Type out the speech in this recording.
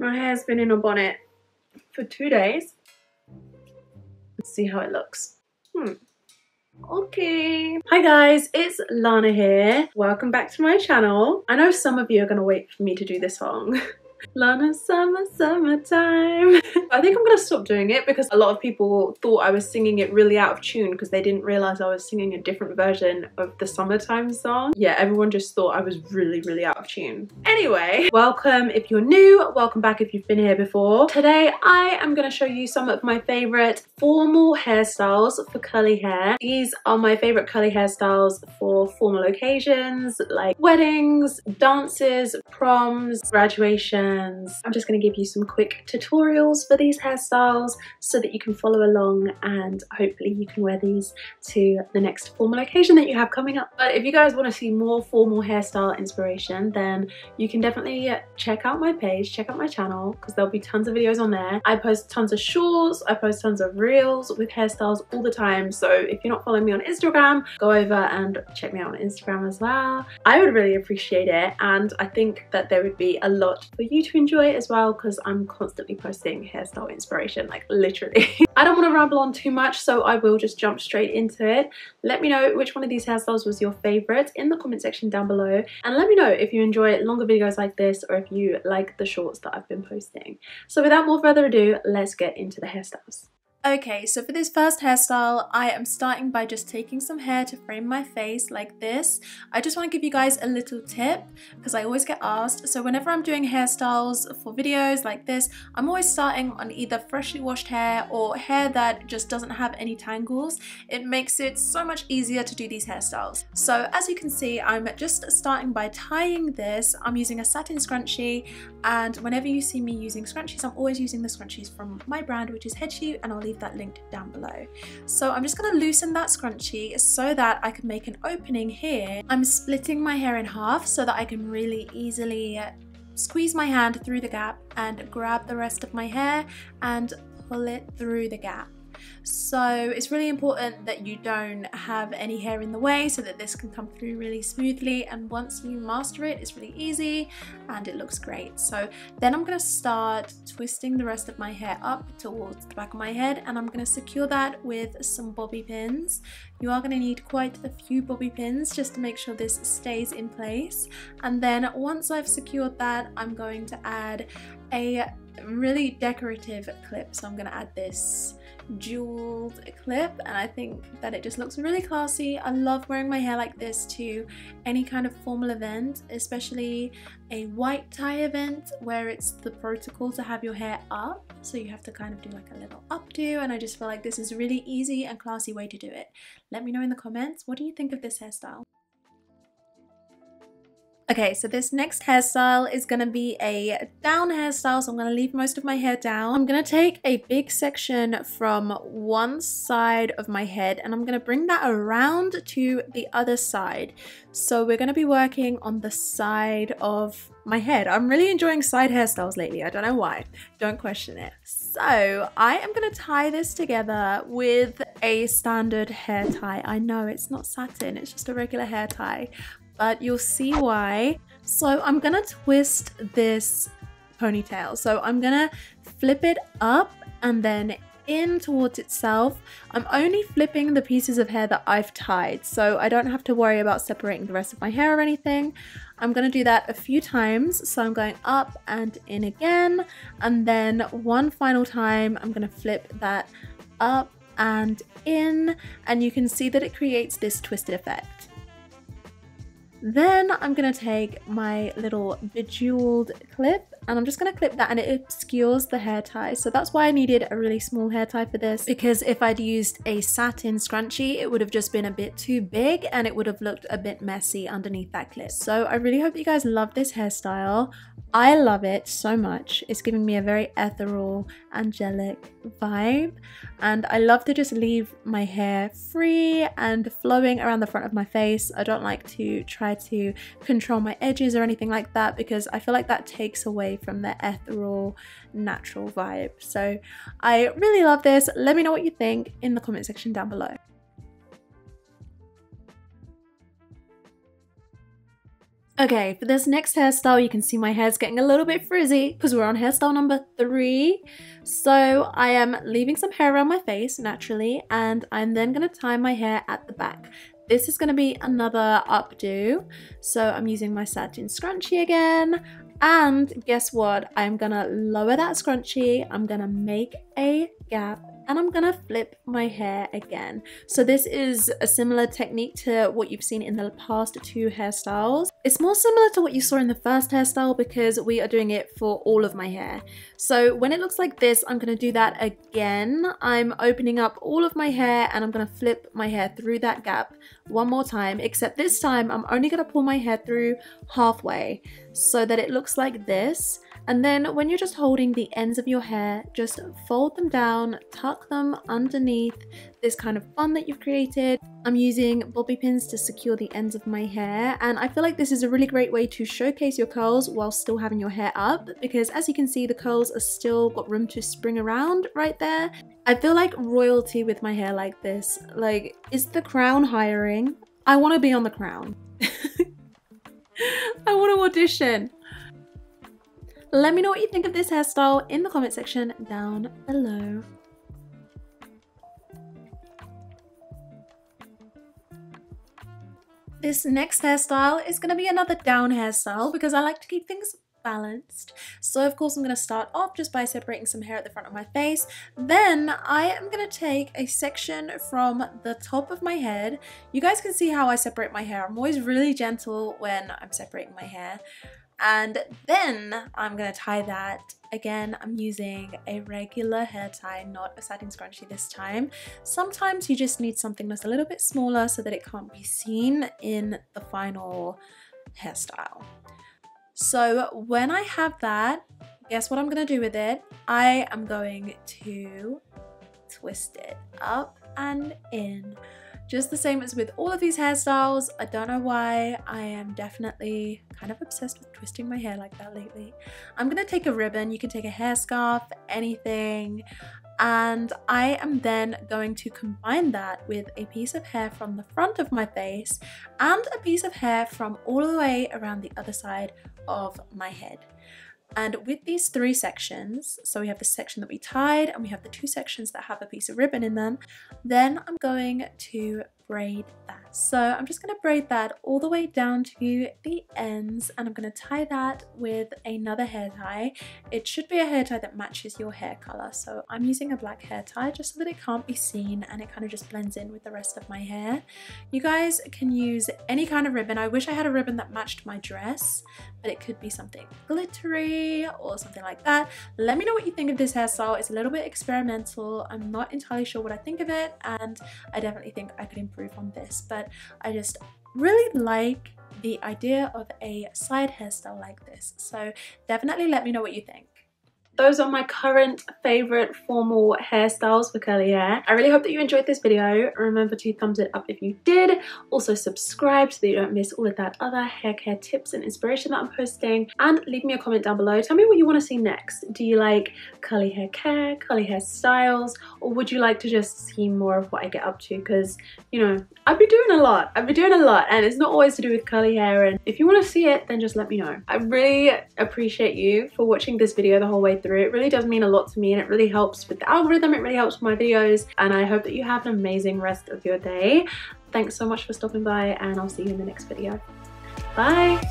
My hair's been in a bonnet for 2 days. Let's see how it looks. Okay. Hi guys, it's Lana here. Welcome back to my channel. I know some of you are gonna wait for me to do this song. Lana summertime. I think I'm gonna stop doing it because a lot of people thought I was singing it really out of tune because they didn't realize I was singing a different version of the summertime song. Yeah, everyone just thought I was really out of tune. Anyway, welcome if you're new, welcome back if you've been here before. Today I am gonna show you some of my favorite formal hairstyles for curly hair. These are my favorite curly hairstyles for formal occasions like weddings, dances, proms, graduation. I'm just going to give you some quick tutorials for these hairstyles so that you can follow along and hopefully you can wear these to the next formal occasion that you have coming up. But if you guys want to see more formal hairstyle inspiration, then you can definitely check out my page, check out my channel, because there'll be tons of videos on there. I post tons of shorts, I post tons of reels with hairstyles all the time. So if you're not following me on Instagram, go over and check me out on Instagram as well. I would really appreciate it, and I think that there would be a lot for you to enjoy as well, because I'm constantly posting hairstyle inspiration, like literally. I don't want to ramble on too much, so I will just jump straight into it. Let me know which one of these hairstyles was your favorite in the comment section down below, and let me know if you enjoy longer videos like this or if you like the shorts that I've been posting. So without more further ado, let's get into the hairstyles. Okay, so for this first hairstyle, I am starting by just taking some hair to frame my face like this. I just want to give you guys a little tip because I always get asked. So whenever I'm doing hairstyles for videos like this, I'm always starting on either freshly washed hair or hair that just doesn't have any tangles. It makes it so much easier to do these hairstyles. So as you can see, I'm just starting by tying this. I'm using a satin scrunchie, and whenever you see me using scrunchies, I'm always using the scrunchies from my brand, which is Headchie, and I'll leave that linked down below. So I'm just going to loosen that scrunchie so that I can make an opening here. I'm splitting my hair in half so that I can really easily squeeze my hand through the gap and grab the rest of my hair and pull it through the gap. So it's really important that you don't have any hair in the way so that this can come through really smoothly, and once you master it, it's really easy and it looks great. So then I'm going to start twisting the rest of my hair up towards the back of my head, and I'm going to secure that with some bobby pins. You are going to need quite a few bobby pins just to make sure this stays in place. And then once I've secured that, I'm going to add a really decorative clip. So I'm going to add this jeweled clip, and I think that it just looks really classy. I love wearing my hair like this to any kind of formal event, especially a white tie event where it's the protocol to have your hair up, so you have to kind of do like a little updo, and I just feel like this is a really easy and classy way to do it. Let me know in the comments, what do you think of this hairstyle? Okay, so this next hairstyle is going to be a down hairstyle, so I'm going to leave most of my hair down. I'm going to take a big section from one side of my head and I'm going to bring that around to the other side. So we're going to be working on the side of my head. I'm really enjoying side hairstyles lately. I don't know why. Don't question it. So I am going to tie this together with a standard hair tie. I know it's not satin, it's just a regular hair tie, but you'll see why. So I'm gonna twist this ponytail. So I'm gonna flip it up and then in towards itself. I'm only flipping the pieces of hair that I've tied, so I don't have to worry about separating the rest of my hair or anything. I'm gonna do that a few times. So I'm going up and in again, and then one final time, I'm gonna flip that up and in, and you can see that it creates this twisted effect. Then I'm going to take my little bejeweled clip and I'm just going to clip that, and it obscures the hair tie. So that's why I needed a really small hair tie for this, because if I'd used a satin scrunchie, it would have just been a bit too big and it would have looked a bit messy underneath that clip. So I really hope that you guys love this hairstyle. I love it so much. It's giving me a very ethereal, angelic vibe, and I love to just leave my hair free and flowing around the front of my face. I don't like to try to control my edges or anything like that because I feel like that takes away from the ethereal, natural vibe. So I really love this. Let me know what you think in the comment section down below. Okay, for this next hairstyle, you can see my hair's getting a little bit frizzy because we're on hairstyle number 3. So I am leaving some hair around my face, naturally, and I'm then going to tie my hair at the back. This is going to be another updo. So I'm using my satin scrunchie again. And guess what? I'm going to lower that scrunchie. I'm going to make a gap. And I'm gonna flip my hair again. So this is a similar technique to what you've seen in the past 2 hairstyles. It's more similar to what you saw in the first hairstyle because we are doing it for all of my hair. So when it looks like this, I'm gonna do that again. I'm opening up all of my hair and I'm gonna flip my hair through that gap one more time, except this time I'm only gonna pull my hair through halfway so that it looks like this. And then when you're just holding the ends of your hair, just fold them down, tuck them underneath this kind of bun that you've created. I'm using bobby pins to secure the ends of my hair, and I feel like this is a really great way to showcase your curls while still having your hair up, because as you can see, the curls are still got room to spring around right there. I feel like royalty with my hair like this. Like, is the crown hiring? I want to be on the crown. I want to audition. Let me know what you think of this hairstyle in the comment section down below. This next hairstyle is going to be another down hairstyle because I like to keep things balanced. So of course I'm going to start off just by separating some hair at the front of my face. Then I am going to take a section from the top of my head. You guys can see how I separate my hair. I'm always really gentle when I'm separating my hair. And then I'm going to tie that. Again, I'm using a regular hair tie, not a satin scrunchie this time. Sometimes you just need something that's a little bit smaller so that it can't be seen in the final hairstyle. So when I have that, guess what I'm going to do with it? I am going to twist it up and in. Just the same as with all of these hairstyles. I don't know why, I am definitely kind of obsessed with twisting my hair like that lately. I'm gonna take a ribbon, you can take a hair scarf, anything, and I am then going to combine that with a piece of hair from the front of my face and a piece of hair from all the way around the other side of my head. And with these 3 sections, so we have the section that we tied and we have the 2 sections that have a piece of ribbon in them, then I'm going to braid that. So I'm just going to braid that all the way down to the ends, and I'm going to tie that with another hair tie. It should be a hair tie that matches your hair color. So I'm using a black hair tie just so that it can't be seen and it kind of just blends in with the rest of my hair. You guys can use any kind of ribbon. I wish I had a ribbon that matched my dress, but it could be something glittery or something like that. Let me know what you think of this hairstyle. It's a little bit experimental. I'm not entirely sure what I think of it, and I definitely think I could improve on this, but I just really like the idea of a side hairstyle like this, so definitely let me know what you think. Those are my current favorite formal hairstyles for curly hair. I really hope that you enjoyed this video. Remember to thumbs it up if you did. Also subscribe so that you don't miss all of that other hair care tips and inspiration that I'm posting. And leave me a comment down below. Tell me what you want to see next. Do you like curly hair care, curly hairstyles, or would you like to just see more of what I get up to? Because, you know, I've been doing a lot. I've been doing a lot, and it's not always to do with curly hair. And if you want to see it, then just let me know. I really appreciate you for watching this video the whole way through. It really does mean a lot to me, and it really helps with the algorithm, it really helps with my videos, and I hope that you have an amazing rest of your day. Thanks so much for stopping by, and I'll see you in the next video. Bye!